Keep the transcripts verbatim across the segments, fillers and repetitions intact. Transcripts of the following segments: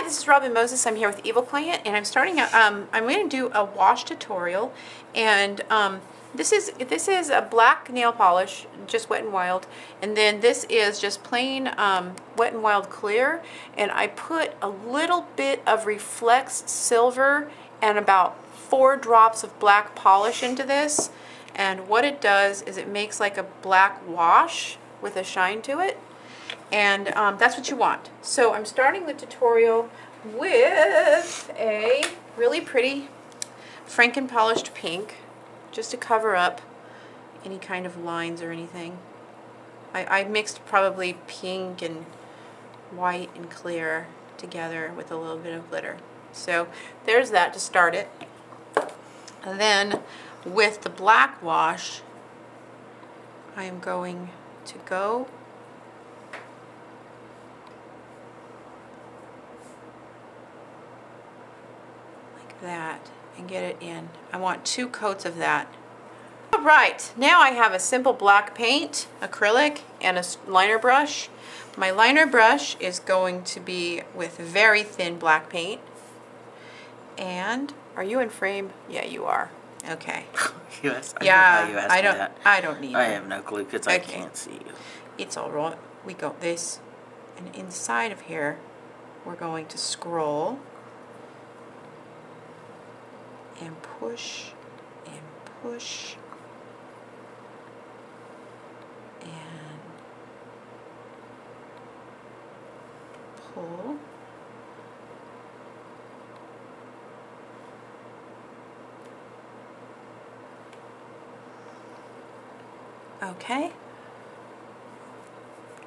Hi, this is Robin Moses. I'm here with Evil Client, and I'm starting. A, um, I'm going to do a wash tutorial, and um, this is this is a black nail polish, just Wet and Wild, and then this is just plain um, Wet and Wild Clear, and I put a little bit of Reflex silver and about four drops of black polish into this, and what it does is it makes like a black wash with a shine to it. And um, that's what you want. So I'm starting the tutorial with a really pretty Franken polished pink, just to cover up any kind of lines or anything. I, I mixed probably pink and white and clear together with a little bit of glitter. So there's that to start it. And then with the black wash, I am going to go that and get it in. I want two coats of that. All right, now I have a simple black paint, acrylic, and a liner brush. My liner brush is going to be with very thin black paint. And are you in frame? Yeah, you are. Okay. You asked, I yeah, don't know how you asked I don't. Me that. I don't need. I have no clue because okay. I can't see you. It's all right. We got this, and inside of here, we're going to scroll. And push, and push, and pull. Okay.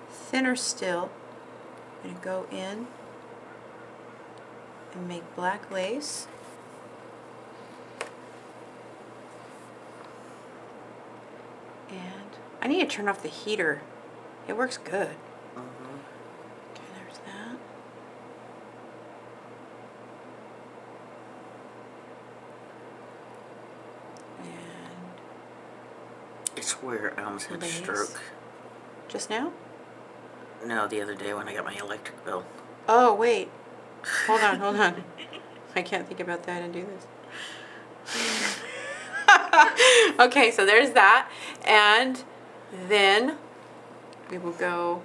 Thinner still. I'm going to go in and make black lace. I need to turn off the heater. It works good. Mm-hmm. Okay, there's that. And I swear I almost had a stroke. Just now? No, the other day when I got my electric bill. Oh, wait. Hold on, hold on. I can't think about that and do this. Okay, so there's that. And then we will go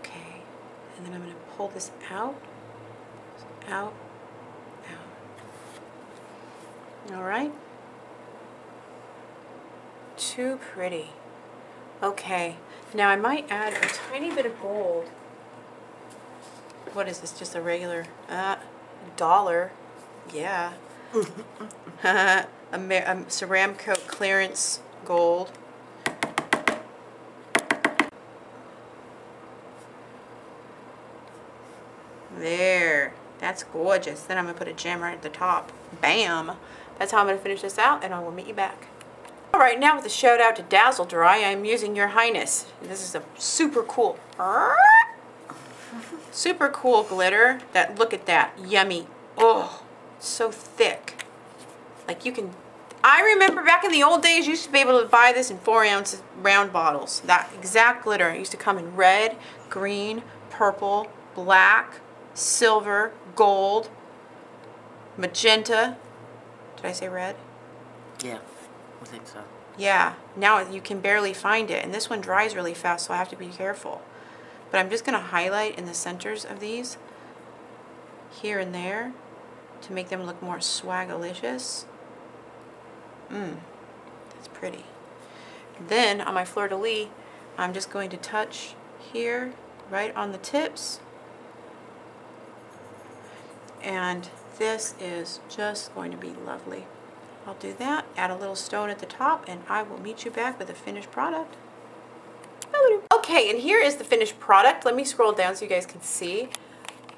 okay, and then I'm going to pull this out, out, out. All right. Too pretty. Okay, now I might add a tiny bit of gold. What is this? Just a regular uh, dollar. Yeah. a a Ceramcoat clearance gold. There. That's gorgeous. Then I'm going to put a gem right at the top. Bam. That's how I'm going to finish this out, and I will meet you back. All right, now with a shout out to Dazzle Dry, I'm using Your Highness. This is a super cool. Super cool glitter. That, look at that. Yummy. Oh, so thick. Like you can, I remember back in the old days, you used to be able to buy this in four ounce round bottles. That exact glitter. It used to come in red, green, purple, black, silver, gold, magenta. Did I say red? Yeah, I think so. Yeah, now you can barely find it. And this one dries really fast, so I have to be careful. But I'm just going to highlight in the centers of these, here and there, to make them look more swagalicious. Mmm, that's pretty. Then on my fleur-de-lis, I'm just going to touch here, right on the tips. And this is just going to be lovely. I'll do that, add a little stone at the top, and I will meet you back with a finished product. Okay, and here is the finished product. Let me scroll down so you guys can see.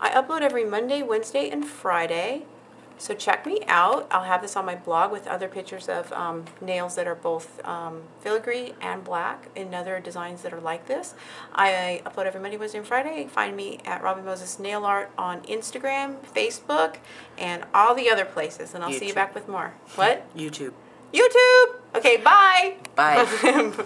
I upload every Monday, Wednesday, and Friday, so check me out. I'll have this on my blog with other pictures of um, nails that are both um, filigree and black and other designs that are like this. I upload every Monday, Wednesday, and Friday. Find me at Robin Moses Nail Art on Instagram, Facebook, and all the other places, and I'll YouTube. See you back with more. What? YouTube. YouTube! Okay, bye! Bye.